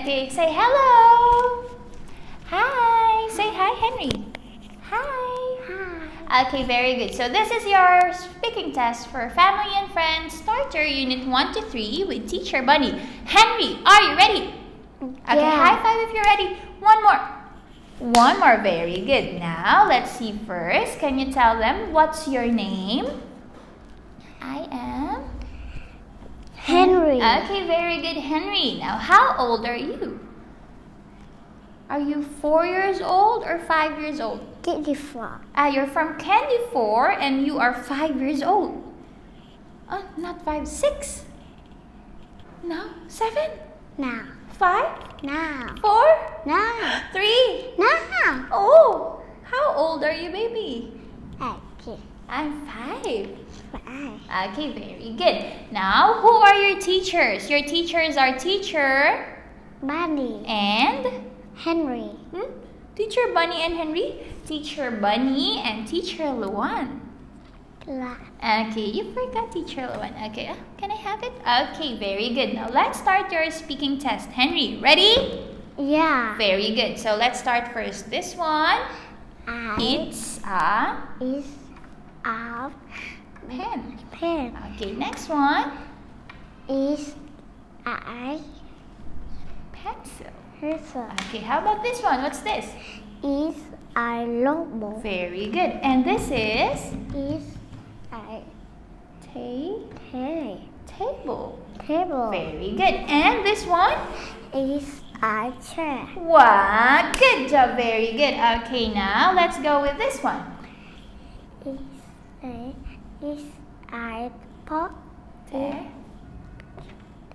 Okay, say hello. Hi. Say hi, Henry. Hi. Hi. Okay, very good. So this is your speaking test for Family and Friends Starter Unit 1 to 3 with Teacher Bunny. Henry, are you ready? Okay, yeah. High five if you're ready. One more. One more. Very good. Now, let's see first. Can you tell them what's your name? I am Henry. Okay, very good, Henry. Now, how old are you? Are you 4 years old or 5 years old? Candy 4. You're from Candy 4 and you are 5 years old. Not 5, 6. No, 7. Now. 5? Now. 4? Now. 3? Now. Oh, how old are you, baby? Okay. I'm 5. Okay, very good. Now, who are your teachers? Your teachers are Teacher Bunny and Henry. Teacher Bunny and Henry? Teacher Bunny and Teacher Luan. Okay, you forgot Teacher Luan. Okay, can I have it? Okay, very good. Now, let's start your speaking test. Henry, ready? Yeah. Very good. So, let's start first. This one. It's a pen. Okay, next one is a pencil. Okay, how about this one? What's this? Is a longbow. Very good. And this is a table. Very good. And this one is a chair. Wow, good job. Very good. Okay, now let's go with this one.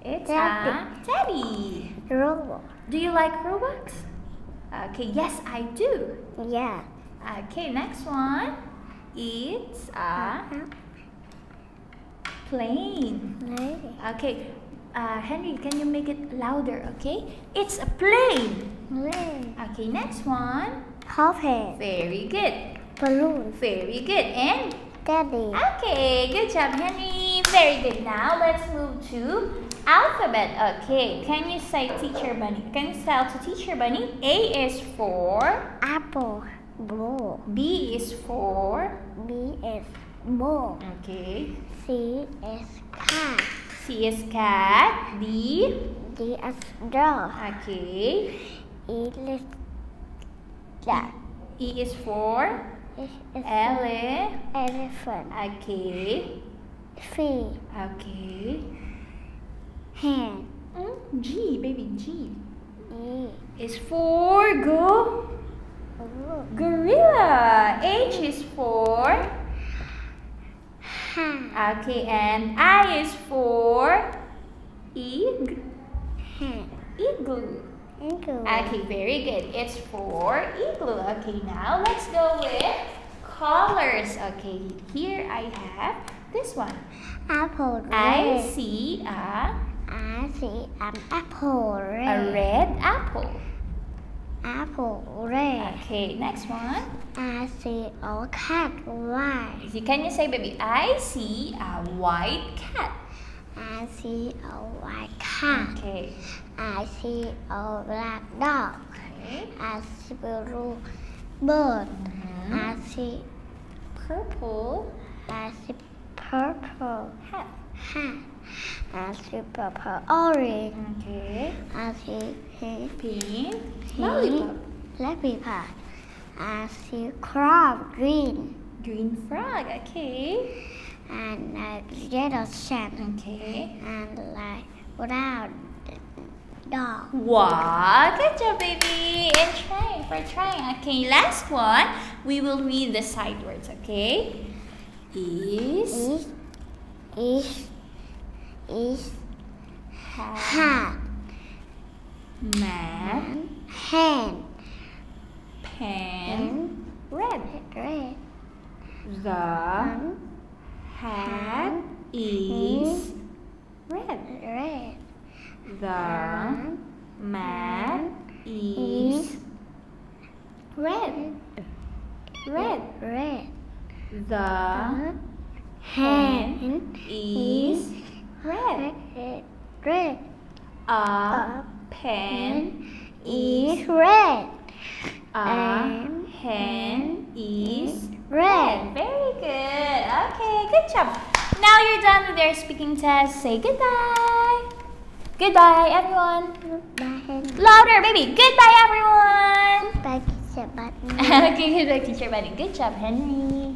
It's a teddy. Robot. Do you like Robux? Okay, yes, I do. Yeah. Okay, next one. It's a plane. Okay, Henry, can you make it louder? Okay, it's a plane. Okay, next one. Puppet. Very good. Balloon. Very good. And Daddy. Okay, good job, Henry. Very good. Now let's move to alphabet. Okay, can you say Teacher Bunny? Can you tell to Teacher Bunny? A is for apple. Ball. B is for ball. Okay. C is cat. C is cat. D is dog. Okay. E is cat. E is for elephant. Okay. Feet. Okay. Hand. G, baby, G. E is for gorilla. H is for hand. Okay, and I is for eagle. Okay, very good. It's for igloo. Okay, now let's go with colors. Okay, here I have this one. Apple. Red. I see an apple. Red. A red apple. Apple red. Okay, next one. I see a cat. White. Can you say, baby? I see a white cat. I see a white cat. Okay. I see a black dog. Okay. I see a blue bird. I see purple. I see purple hat. I see purple orange. Okay. I see pink. Lollipop. I see crab green. Green frog. Okay. And yellow sand. Okay. And like brown dog. Wow, good job, baby. And trying. Okay, last one. We will read the side words. Okay. Is hat. Man. Hand. Pen. Red. The hat is red. The man is red. The hand is red. A pen is red. A hen is red. Very good. Okay, good job. Now you're done with your speaking test. Say goodbye. Goodbye, everyone. Bye. Louder, baby. Goodbye, everyone. Bye, Teacher Bunny. Okay, goodbye, Teacher Bunny. Good job, Henry.